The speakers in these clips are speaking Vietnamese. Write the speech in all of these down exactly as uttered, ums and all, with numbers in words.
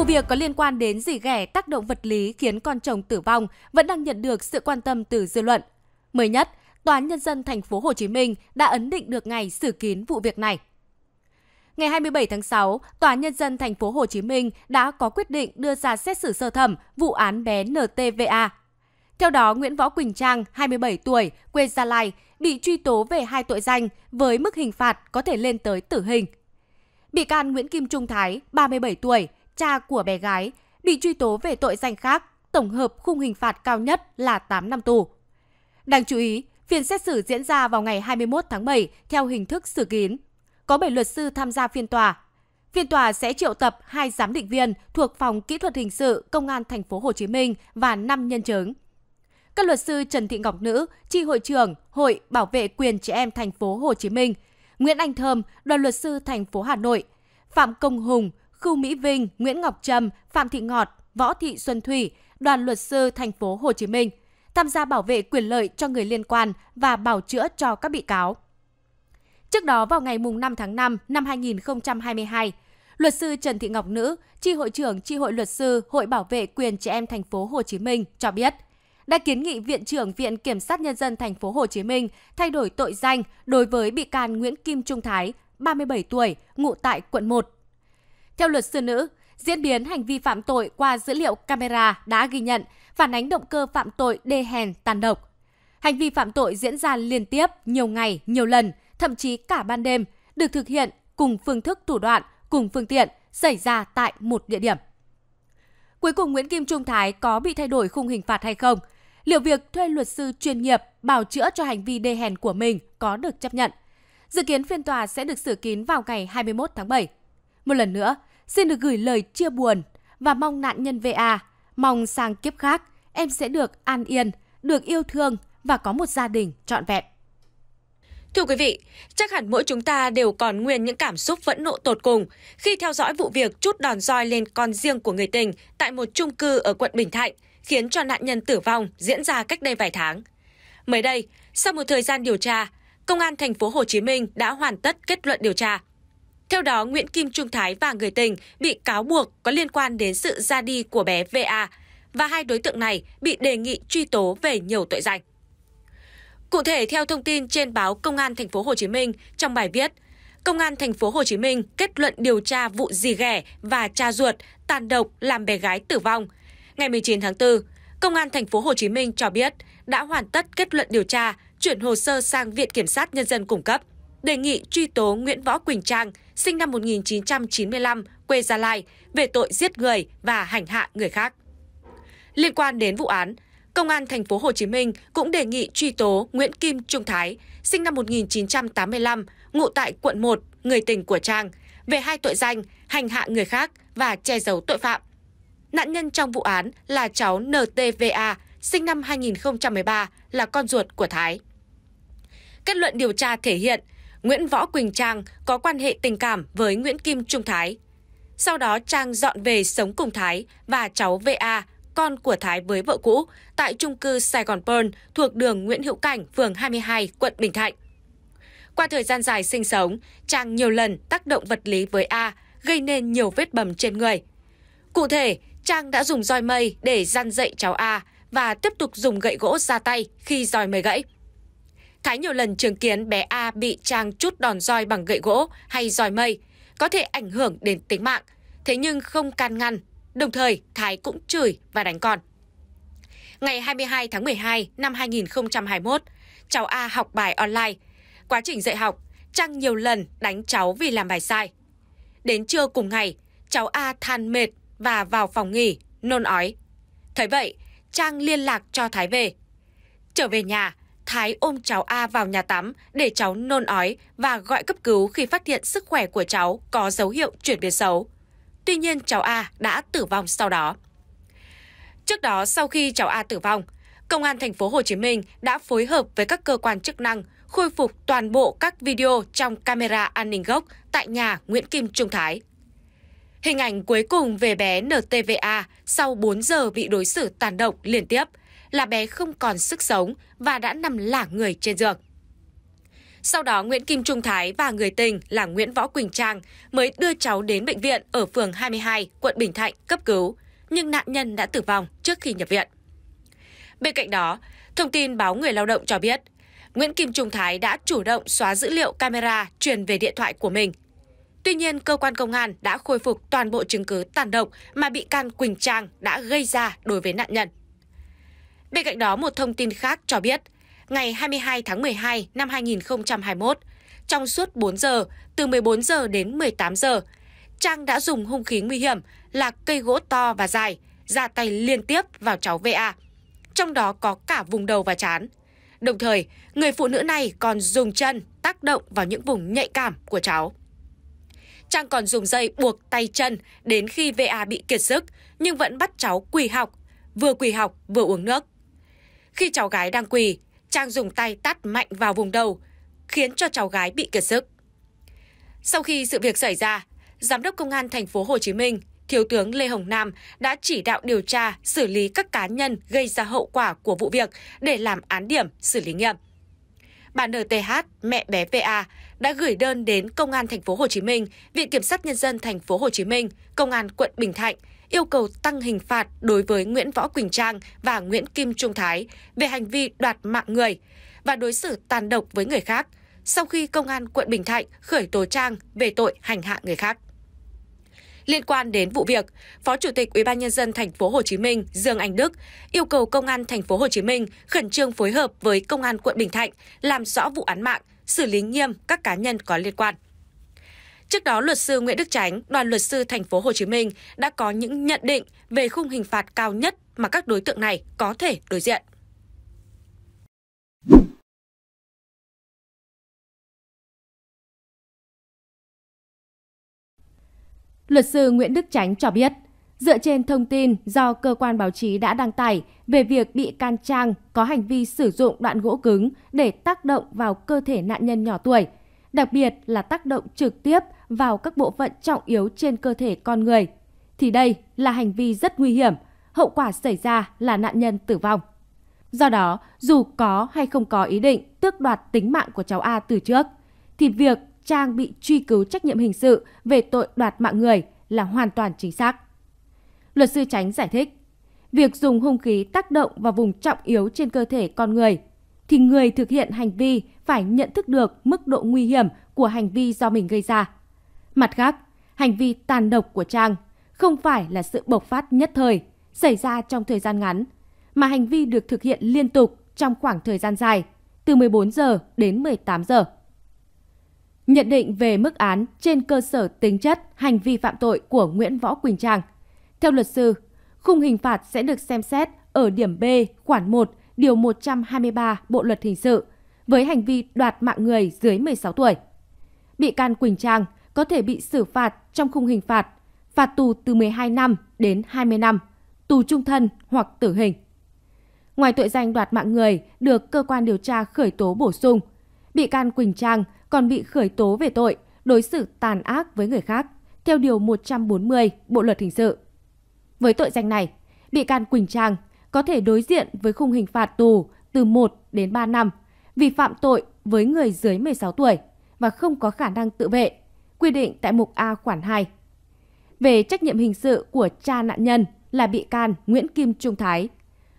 Vụ việc có liên quan đến rỉ ghẻ tác động vật lý khiến con chồng tử vong vẫn đang nhận được sự quan tâm từ dư luận. Mới nhất, Tòa án Nhân dân Thành phố Hồ Chí Minh đã ấn định được ngày xử kín vụ việc này. Ngày hai mươi bảy tháng sáu, Tòa án Nhân dân Thành phố Hồ Chí Minh đã có quyết định đưa ra xét xử sơ thẩm vụ án bé en tê vê a. Theo đó, Nguyễn Võ Quỳnh Trang, hai mươi bảy tuổi, quê Gia Lai, bị truy tố về hai tội danh với mức hình phạt có thể lên tới tử hình. Bị can Nguyễn Kim Trung Thái, ba mươi bảy tuổi, cha của bé gái, bị truy tố về tội danh khác, tổng hợp khung hình phạt cao nhất là tám năm tù. Đáng chú ý, phiên xét xử diễn ra vào ngày hai mươi mốt tháng bảy theo hình thức xử kín. Có bảy luật sư tham gia phiên tòa. Phiên tòa sẽ triệu tập hai giám định viên thuộc Phòng Kỹ thuật Hình sự Công an Thành phố Hồ Chí Minh và năm nhân chứng. Các luật sư Trần Thị Ngọc Nữ, chi hội trưởng Hội Bảo vệ quyền trẻ em Thành phố Hồ Chí Minh, Nguyễn Anh Thơm, đoàn luật sư Thành phố Hà Nội, Phạm Công Hùng, Khâu Mỹ Vinh, Nguyễn Ngọc Trâm, Phạm Thị Ngọt, Võ Thị Xuân Thủy, đoàn luật sư Thành phố Hồ Chí Minh tham gia bảo vệ quyền lợi cho người liên quan và bào chữa cho các bị cáo. Trước đó vào ngày năm tháng năm năm hai nghìn không trăm hai mươi hai, luật sư Trần Thị Ngọc Nữ, chi hội trưởng chi hội luật sư Hội Bảo vệ quyền trẻ em Thành phố Hồ Chí Minh cho biết đã kiến nghị Viện trưởng Viện Kiểm sát Nhân dân Thành phố Hồ Chí Minh thay đổi tội danh đối với bị can Nguyễn Kim Trung Thái, ba mươi bảy tuổi, ngụ tại quận một. Theo luật sư Nữ, diễn biến hành vi phạm tội qua dữ liệu camera đã ghi nhận phản ánh động cơ phạm tội đê hèn tàn độc. Hành vi phạm tội diễn ra liên tiếp nhiều ngày, nhiều lần, thậm chí cả ban đêm, được thực hiện cùng phương thức thủ đoạn, cùng phương tiện, xảy ra tại một địa điểm. Cuối cùng Nguyễn Kim Trung Thái có bị thay đổi khung hình phạt hay không? Liệu việc thuê luật sư chuyên nghiệp bào chữa cho hành vi đê hèn của mình có được chấp nhận? Dự kiến phiên tòa sẽ được xử kín vào ngày hai mươi mốt tháng bảy. Một lần nữa, xin được gửi lời chia buồn và mong nạn nhân vê a, mong sang kiếp khác em sẽ được an yên, được yêu thương và có một gia đình trọn vẹn. Thưa quý vị, chắc hẳn mỗi chúng ta đều còn nguyên những cảm xúc phẫn nộ tột cùng khi theo dõi vụ việc trút đòn roi lên con riêng của người tình tại một chung cư ở quận Bình Thạnh khiến cho nạn nhân tử vong diễn ra cách đây vài tháng. Mới đây, sau một thời gian điều tra, Công an Thành phố Hồ Chí Minh đã hoàn tất kết luận điều tra. Theo đó, Nguyễn Kim Trung Thái và người tình bị cáo buộc có liên quan đến sự ra đi của bé vê a và hai đối tượng này bị đề nghị truy tố về nhiều tội danh. Cụ thể, theo thông tin trên báo Công an Thành phố Hồ Chí Minh trong bài viết Công an Thành phố Hồ Chí Minh kết luận điều tra vụ rỉ ghẻ và cha ruột tàn độc làm bé gái tử vong. Ngày mười chín tháng tư, Công an Thành phố Hồ Chí Minh cho biết đã hoàn tất kết luận điều tra, chuyển hồ sơ sang Viện Kiểm sát Nhân dân cung cấp, đề nghị truy tố Nguyễn Võ Quỳnh Trang, sinh năm một nghìn chín trăm chín mươi lăm, quê Gia Lai, về tội giết người và hành hạ người khác. Liên quan đến vụ án, Công an Thành phố Hồ Chí Minh cũng đề nghị truy tố Nguyễn Kim Trung Thái, sinh năm một nghìn chín trăm tám mươi lăm, ngụ tại quận một, người tình của Trang, về hai tội danh hành hạ người khác và che giấu tội phạm. Nạn nhân trong vụ án là cháu en tê vê a, sinh năm hai nghìn không trăm mười ba, là con ruột của Thái. Kết luận điều tra thể hiện Nguyễn Võ Quỳnh Trang có quan hệ tình cảm với Nguyễn Kim Trung Thái. Sau đó Trang dọn về sống cùng Thái và cháu vê a, con của Thái với vợ cũ, tại chung cư Saigon Pearl thuộc đường Nguyễn Hữu Cảnh, phường hai mươi hai, quận Bình Thạnh. Qua thời gian dài sinh sống, Trang nhiều lần tác động vật lý với A, gây nên nhiều vết bầm trên người. Cụ thể, Trang đã dùng roi mây để răn dạy cháu A và tiếp tục dùng gậy gỗ ra tay khi roi mây gãy. Thái nhiều lần chứng kiến bé A bị Trang trút đòn roi bằng gậy gỗ hay roi mây, có thể ảnh hưởng đến tính mạng, thế nhưng không can ngăn. Đồng thời, Thái cũng chửi và đánh con. Ngày hai mươi hai tháng mười hai năm hai nghìn không trăm hai mươi mốt, cháu A học bài online. Quá trình dạy học, Trang nhiều lần đánh cháu vì làm bài sai. Đến trưa cùng ngày, cháu A than mệt và vào phòng nghỉ, nôn ói. Thấy vậy, Trang liên lạc cho Thái về. Trở về nhà, Thái ôm cháu A vào nhà tắm để cháu nôn ói và gọi cấp cứu khi phát hiện sức khỏe của cháu có dấu hiệu chuyển biến xấu. Tuy nhiên, cháu A đã tử vong sau đó. Trước đó, sau khi cháu A tử vong, Công an Thành phố Hồ Chí Minh đã phối hợp với các cơ quan chức năng khôi phục toàn bộ các video trong camera an ninh gốc tại nhà Nguyễn Kim Trung Thái. Hình ảnh cuối cùng về bé en tê vê a sau bốn giờ bị đối xử tàn độc liên tiếp là bé không còn sức sống và đã nằm lả người trên giường. Sau đó Nguyễn Kim Trung Thái và người tình là Nguyễn Võ Quỳnh Trang mới đưa cháu đến bệnh viện ở phường hai mươi hai, quận Bình Thạnh cấp cứu, nhưng nạn nhân đã tử vong trước khi nhập viện. Bên cạnh đó, thông tin báo Người Lao động cho biết, Nguyễn Kim Trung Thái đã chủ động xóa dữ liệu camera truyền về điện thoại của mình. Tuy nhiên, cơ quan công an đã khôi phục toàn bộ chứng cứ tàn độc mà bị can Quỳnh Trang đã gây ra đối với nạn nhân. Bên cạnh đó, một thông tin khác cho biết, ngày hai mươi hai tháng mười hai năm hai nghìn không trăm hai mươi mốt, trong suốt bốn giờ, từ mười bốn giờ đến mười tám giờ, Trang đã dùng hung khí nguy hiểm là cây gỗ to và dài, ra tay liên tiếp vào cháu vê a, trong đó có cả vùng đầu và trán. Đồng thời, người phụ nữ này còn dùng chân tác động vào những vùng nhạy cảm của cháu. Trang còn dùng dây buộc tay chân đến khi vê a bị kiệt sức, nhưng vẫn bắt cháu quỳ học, vừa quỳ học vừa uống nước. Khi cháu gái đang quỳ, Trang dùng tay tát mạnh vào vùng đầu, khiến cho cháu gái bị kiệt sức. Sau khi sự việc xảy ra, Giám đốc Công an thành phố Hồ Chí Minh, Thiếu tướng Lê Hồng Nam đã chỉ đạo điều tra xử lý các cá nhân gây ra hậu quả của vụ việc để làm án điểm xử lý nghiêm. Bà en tê hát, mẹ bé vê a, đã gửi đơn đến Công an thành phố Hồ Chí Minh, Viện Kiểm sát Nhân dân thành phố Hồ Chí Minh, Công an quận Bình Thạnh yêu cầu tăng hình phạt đối với Nguyễn Võ Quỳnh Trang và Nguyễn Kim Trung Thái về hành vi đoạt mạng người và đối xử tàn độc với người khác, sau khi Công an quận Bình Thạnh khởi tố Trang về tội hành hạ người khác. Liên quan đến vụ việc, Phó Chủ tịch ủy ban nhân dân thành phố Hồ Chí Minh Dương Anh Đức yêu cầu Công an thành phố Hồ Chí Minh khẩn trương phối hợp với Công an quận Bình Thạnh làm rõ vụ án mạng, xử lý nghiêm các cá nhân có liên quan. Trước đó, luật sư Nguyễn Đức Chánh, đoàn luật sư thành phố Hồ Chí Minh đã có những nhận định về khung hình phạt cao nhất mà các đối tượng này có thể đối diện. Luật sư Nguyễn Đức Chánh cho biết, dựa trên thông tin do cơ quan báo chí đã đăng tải về việc bị can Trang có hành vi sử dụng đoạn gỗ cứng để tác động vào cơ thể nạn nhân nhỏ tuổi, đặc biệt là tác động trực tiếp vào các bộ phận trọng yếu trên cơ thể con người, thì đây là hành vi rất nguy hiểm, hậu quả xảy ra là nạn nhân tử vong. Do đó, dù có hay không có ý định tước đoạt tính mạng của cháu A từ trước, thì việc Trang bị truy cứu trách nhiệm hình sự về tội đoạt mạng người là hoàn toàn chính xác. Luật sư Chánh giải thích, việc dùng hung khí tác động vào vùng trọng yếu trên cơ thể con người, thì người thực hiện hành vi phải nhận thức được mức độ nguy hiểm của hành vi do mình gây ra. Mặt khác, hành vi tàn độc của Trang không phải là sự bộc phát nhất thời, xảy ra trong thời gian ngắn, mà hành vi được thực hiện liên tục trong khoảng thời gian dài, từ mười bốn giờ đến mười tám giờ. Nhận định về mức án trên cơ sở tính chất hành vi phạm tội của Nguyễn Võ Quỳnh Trang. Theo luật sư, khung hình phạt sẽ được xem xét ở điểm B khoản một điều một trăm hai mươi ba Bộ Luật Hình sự với hành vi đoạt mạng người dưới mười sáu tuổi. Bị can Quỳnh Trang có thể bị xử phạt trong khung hình phạt, phạt tù từ mười hai năm đến hai mươi năm, tù chung thân hoặc tử hình. Ngoài tội danh đoạt mạng người được cơ quan điều tra khởi tố bổ sung, bị can Quỳnh Trang còn bị khởi tố về tội đối xử tàn ác với người khác theo điều một trăm bốn mươi Bộ Luật Hình sự. Với tội danh này, bị can Quỳnh Trang có thể đối diện với khung hình phạt tù từ một đến ba năm vì phạm tội với người dưới mười sáu tuổi và không có khả năng tự vệ, quy định tại mục A khoản hai. Về trách nhiệm hình sự của cha nạn nhân là bị can Nguyễn Kim Trung Thái,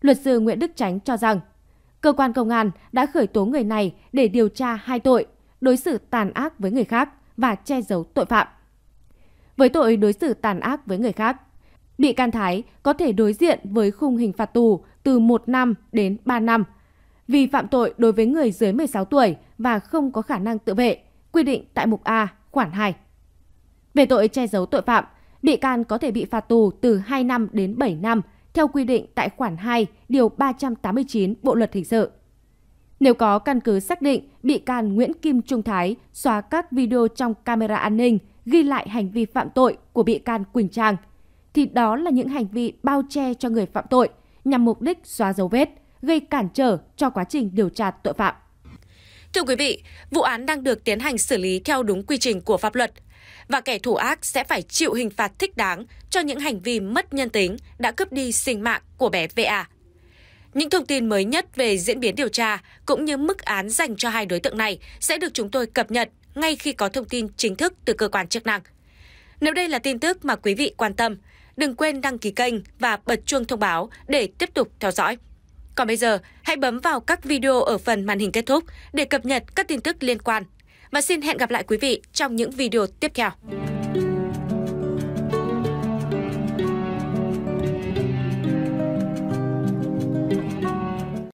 luật sư Nguyễn Đức Chánh cho rằng cơ quan công an đã khởi tố người này để điều tra hai tội đối xử tàn ác với người khác và che giấu tội phạm. Với tội đối xử tàn ác với người khác, bị can Thái có thể đối diện với khung hình phạt tù từ một năm đến ba năm vì phạm tội đối với người dưới mười sáu tuổi và không có khả năng tự vệ, quy định tại mục A khoản hai. Về tội che giấu tội phạm, bị can có thể bị phạt tù từ hai năm đến bảy năm theo quy định tại khoản hai điều ba trăm tám mươi chín Bộ Luật Hình sự. Nếu có căn cứ xác định bị can Nguyễn Kim Trung Thái xóa các video trong camera an ninh ghi lại hành vi phạm tội của bị can Quỳnh Trang, thì đó là những hành vi bao che cho người phạm tội nhằm mục đích xóa dấu vết, gây cản trở cho quá trình điều tra tội phạm. Thưa quý vị, vụ án đang được tiến hành xử lý theo đúng quy trình của pháp luật và kẻ thủ ác sẽ phải chịu hình phạt thích đáng cho những hành vi mất nhân tính đã cướp đi sinh mạng của bé vê a. Những thông tin mới nhất về diễn biến điều tra cũng như mức án dành cho hai đối tượng này sẽ được chúng tôi cập nhật ngay khi có thông tin chính thức từ cơ quan chức năng. Nếu đây là tin tức mà quý vị quan tâm, đừng quên đăng ký kênh và bật chuông thông báo để tiếp tục theo dõi. Còn bây giờ, hãy bấm vào các video ở phần màn hình kết thúc để cập nhật các tin tức liên quan. Và xin hẹn gặp lại quý vị trong những video tiếp theo.